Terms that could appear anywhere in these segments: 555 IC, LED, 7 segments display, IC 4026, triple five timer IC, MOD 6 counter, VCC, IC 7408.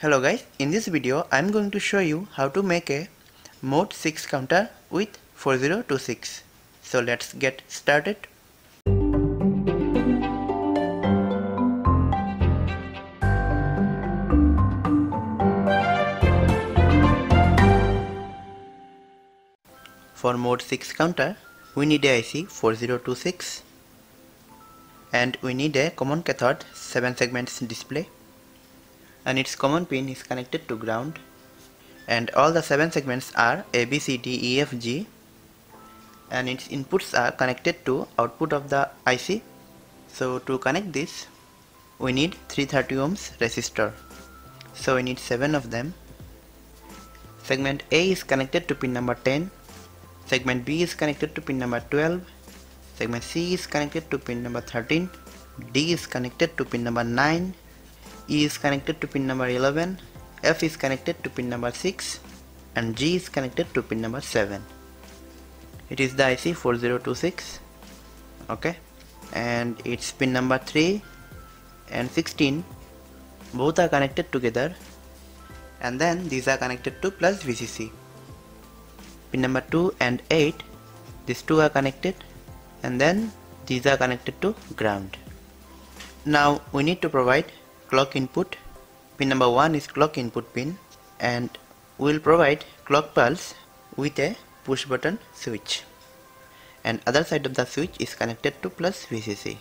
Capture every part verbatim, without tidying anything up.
Hello guys, in this video I am going to show you how to make a mod six counter with four zero two six. So let's get started. For mod six counter we need a I C four zero two six and we need a common cathode seven segments display, and its common pin is connected to ground, and all the seven segments are A, B, C, D, E, F, G, and its inputs are connected to output of the I C. So to connect this we need three hundred thirty ohms resistor, so we need seven of them. Segment A is connected to pin number ten, segment B is connected to pin number twelve, segment C is connected to pin number thirteen, D is connected to pin number nine, E is connected to pin number eleven, F is connected to pin number six, and G is connected to pin number seven. It is the I C four zero two six, okay, and its pin number three and sixteen both are connected together, and then these are connected to plus V C C. Pin number two and eight, these two are connected, and then these are connected to ground. Now we need to provide clock input. Pin number one is clock input pin, and we will provide clock pulse with a push button switch, and other side of the switch is connected to plus V C C,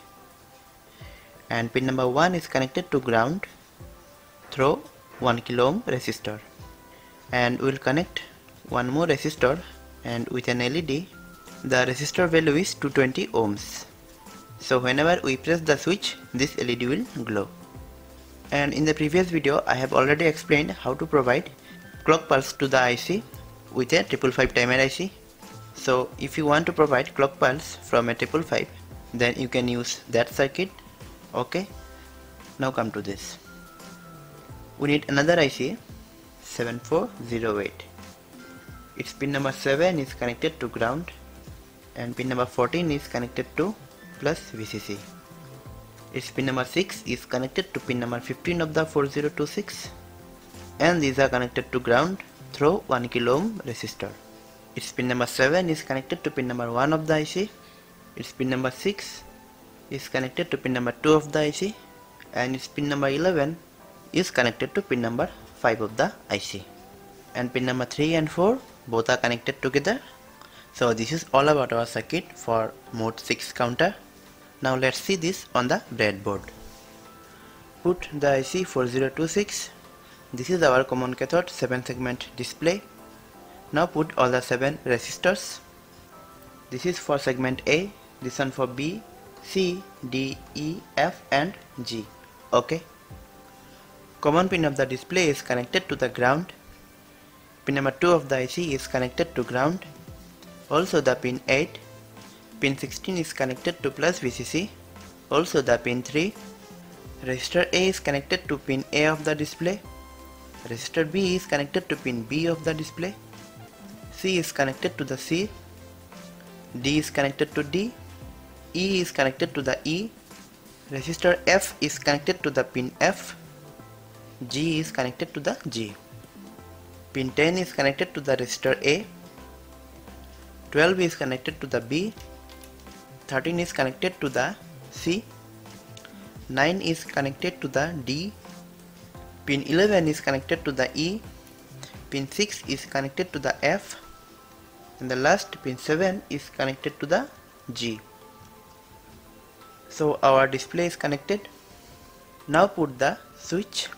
and pin number one is connected to ground through one kilo ohm resistor, and we will connect one more resistor, and with an L E D the resistor value is two hundred twenty ohms, so whenever we press the switch this L E D will glow. And in the previous video I have already explained how to provide clock pulse to the I C with a triple five timer I C. So if you want to provide clock pulse from a triple five, then you can use that circuit. Okay, now come to this. We need another I C seven four zero eight. Its pin number seven is connected to ground, and pin number fourteen is connected to plus V C C. Its pin number six is connected to pin number fifteen of the four zero two six, and these are connected to ground through one kilo ohm resistor. Its pin number seven is connected to pin number one of the I C. Its pin number six is connected to pin number two of the I C, and its pin number eleven is connected to pin number five of the I C, and pin number three and four both are connected together. So this is all about our circuit for mod six counter. Now let's see this on the breadboard. Put the I C four zero two six. This is our common cathode seven segment display. Now put all the seven resistors. This is for segment A, this one for B, C, D, E, F and G. Okay. Common pin of the display is connected to the ground. Pin number two of the I C is connected to ground. Also the pin eight. Pin sixteen is connected to plus V C C, also the pin three. Resistor A is connected to pin A of the display. Resistor B is connected to pin B of the display. C is connected to the C. D is connected to D. E is connected to the E. Resistor F is connected to the pin F. G is connected to the G. Pin ten is connected to the resistor A. twelve is connected to the B. thirteen is connected to the C, nine is connected to the D, pin eleven is connected to the E, pin six is connected to the F, and the last pin seven is connected to the G. So our display is connected. Now put the switch.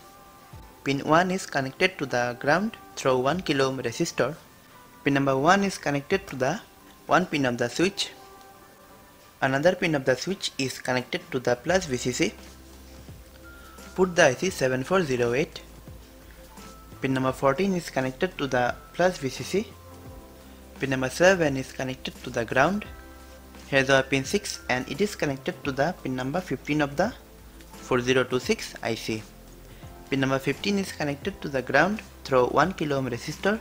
Pin one is connected to the ground through one kilo ohm resistor. Pin number one is connected to the one pin of the switch. Another pin of the switch is connected to the plus V C C. Put the I C seven four zero eight. Pin number fourteen is connected to the plus V C C. Pin number seven is connected to the ground. Here is our pin six, and it is connected to the pin number fifteen of the four zero two six I C. Pin number fifteen is connected to the ground through one kilo ohm resistor.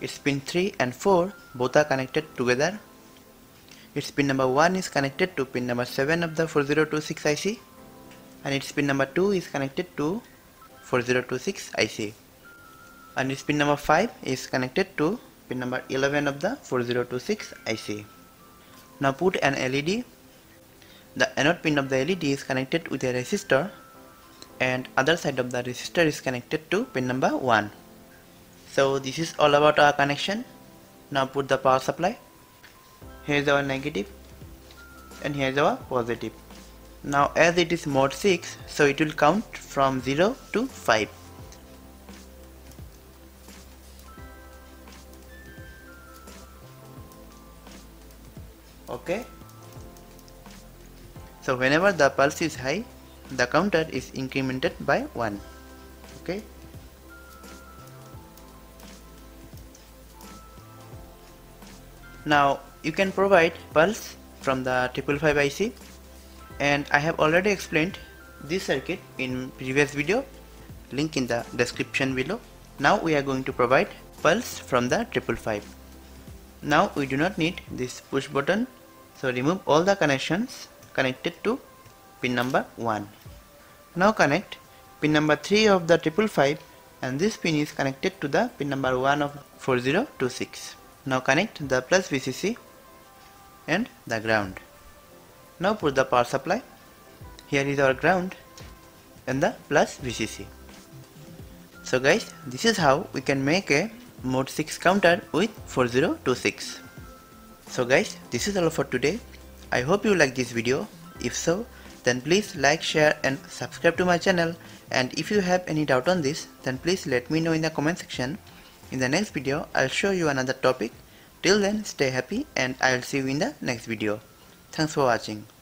Its pin three and four both are connected together. Its pin number one is connected to pin number seven of the four zero two six I C, and its pin number two is connected to four zero two six I C. And this pin number five is connected to pin number eleven of the four zero two six I C. Now put an L E D. The anode pin of the L E D is connected with a resistor, and other side of the resistor is connected to pin number one. So this is all about our connection. Now put the power supply. Here is our negative and here is our positive. Now as it is mod six, so it will count from zero to five. Okay. So whenever the pulse is high, the counter is incremented by one. Okay. Now you can provide pulse from the triple five I C, and I have already explained this circuit in previous video, link in the description below. Now we are going to provide pulse from the triple five. Now we do not need this push button, so remove all the connections connected to pin number one. Now connect pin number three of the triple five, and this pin is connected to the pin number one of four zero two six. Now connect the plus V C C and the ground. Now put the power supply. Here is our ground and the plus V C C. So guys, this is how we can make a mod six counter with four zero two six. So guys, this is all for today. I hope you like this video. If so, then please like, share and subscribe to my channel. And if you have any doubt on this, then please let me know in the comment section. In the next video, I'll show you another topic. Till then, stay happy and I'll see you in the next video. Thanks for watching.